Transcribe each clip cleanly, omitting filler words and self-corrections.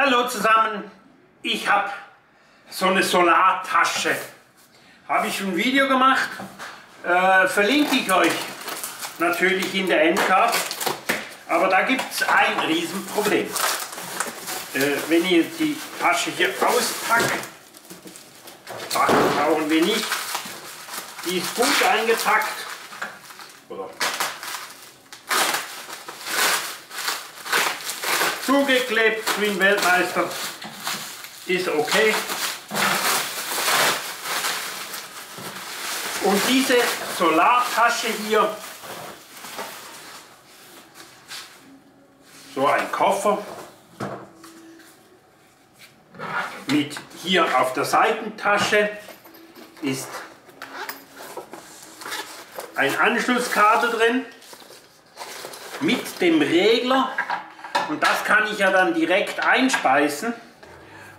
Hallo zusammen, ich habe so eine Solartasche, habe ich schon ein Video gemacht, verlinke ich euch natürlich in der Endcard, aber da gibt es ein Riesenproblem. Wenn ich jetzt die Tasche hier auspacke, das brauchen wir nicht, die ist gut eingepackt. Oder? Zugeklebt wie ein Weltmeister, ist okay. Und diese Solartasche hier, so ein Koffer mit hier auf der Seitentasche ist ein Anschlusskabel drin mit dem Regler. Und das kann ich ja dann direkt einspeisen.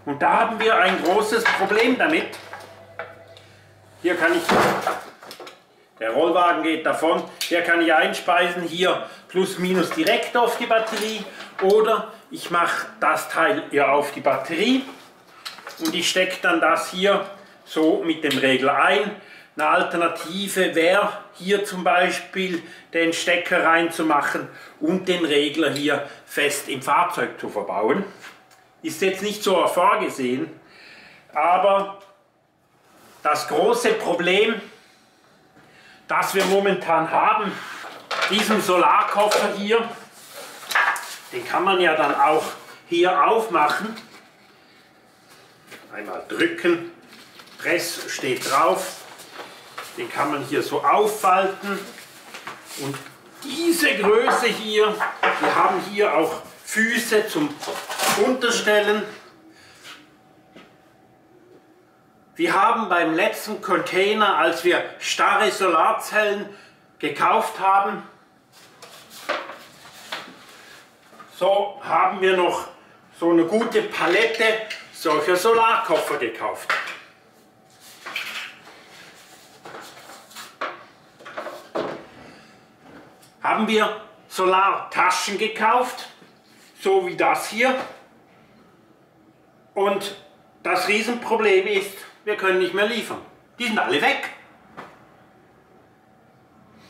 Und da haben wir ein großes Problem damit. Hier kann ich, der Rollwagen geht davon, hier kann ich einspeisen, hier plus minus direkt auf die Batterie. Oder ich mache das Teil hier auf die Batterie und ich stecke dann das hier so mit dem Regler ein. Eine Alternative wäre hier zum Beispiel den Stecker reinzumachen und den Regler hier fest im Fahrzeug zu verbauen. Ist jetzt nicht so vorgesehen, aber das große Problem, das wir momentan haben, diesen Solarkoffer hier, den kann man ja dann auch hier aufmachen. Einmal drücken, Press steht drauf. Den kann man hier so auffalten und diese Größe hier, wir haben hier auch Füße zum Unterstellen. Wir haben beim letzten Container, als wir starre Solarzellen gekauft haben, so haben wir noch so eine gute Palette solcher Solarkoffer gekauft. Haben wir Solartaschen gekauft, so wie das hier. Und das Riesenproblem ist, wir können nicht mehr liefern. Die sind alle weg.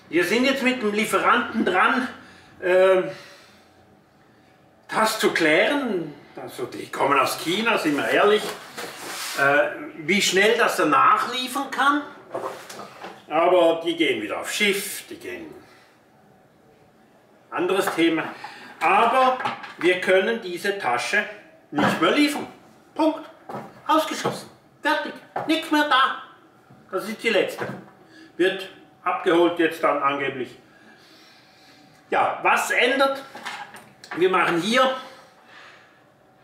Wir sind jetzt mit dem Lieferanten dran, das zu klären. Also die kommen aus China, sind wir ehrlich. Wie schnell das dann nachliefern kann. Aber die gehen wieder auf Schiff, die gehen... anderes Thema, aber wir können diese Tasche nicht mehr liefern. Punkt. Ausgeschlossen. Fertig. Nichts mehr da. Das ist die letzte. Wird abgeholt jetzt dann angeblich. Ja, was ändert? Wir machen hier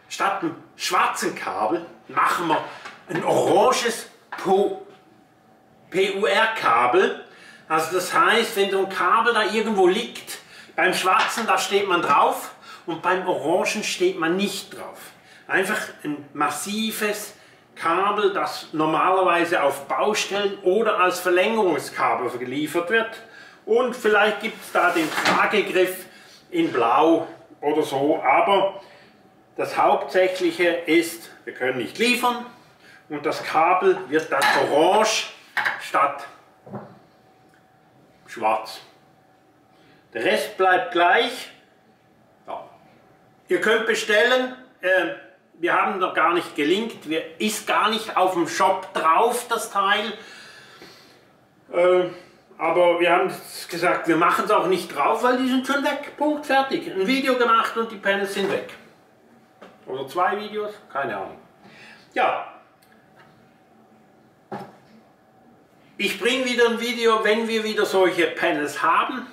statt einem schwarzen Kabel, machen wir ein oranges PUR-Kabel. Also das heißt, wenn so ein Kabel da irgendwo liegt, beim schwarzen, da steht man drauf und beim orangen steht man nicht drauf. Einfach ein massives Kabel, das normalerweise auf Baustellen oder als Verlängerungskabel geliefert wird. Und vielleicht gibt es da den Tragegriff in blau oder so. Aber das Hauptsächliche ist, wir können nicht liefern und das Kabel wird dann orange statt schwarz. Der Rest bleibt gleich. Ja. Ihr könnt bestellen. Wir haben noch gar nicht gelinkt. Ist gar nicht auf dem Shop drauf, das Teil. Aber wir haben gesagt, wir machen es auch nicht drauf, weil die sind schon weg. Punkt, fertig. Ein Video gemacht und die Panels sind weg. Oder zwei Videos, keine Ahnung. Ja. Ich bringe wieder ein Video, wenn wir wieder solche Panels haben.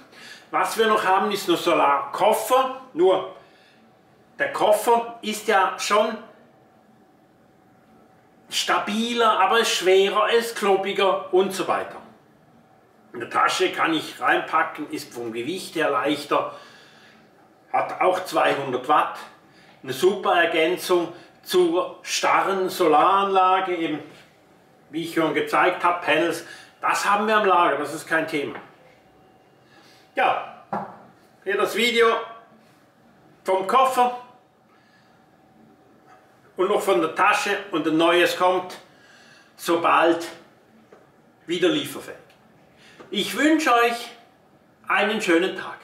Was wir noch haben, ist ein Solarkoffer, nur der Koffer ist ja schon stabiler, aber ist schwerer, ist kloppiger und so weiter. In der Tasche kann ich reinpacken, ist vom Gewicht her leichter, hat auch 200 Watt, eine super Ergänzung zur starren Solaranlage, eben wie ich schon gezeigt habe, Panels, das haben wir am Lager, das ist kein Thema. Ja, hier das Video vom Koffer. und noch von der Tasche und ein neues kommt, sobald wieder lieferfähig. Ich wünsche euch einen schönen Tag.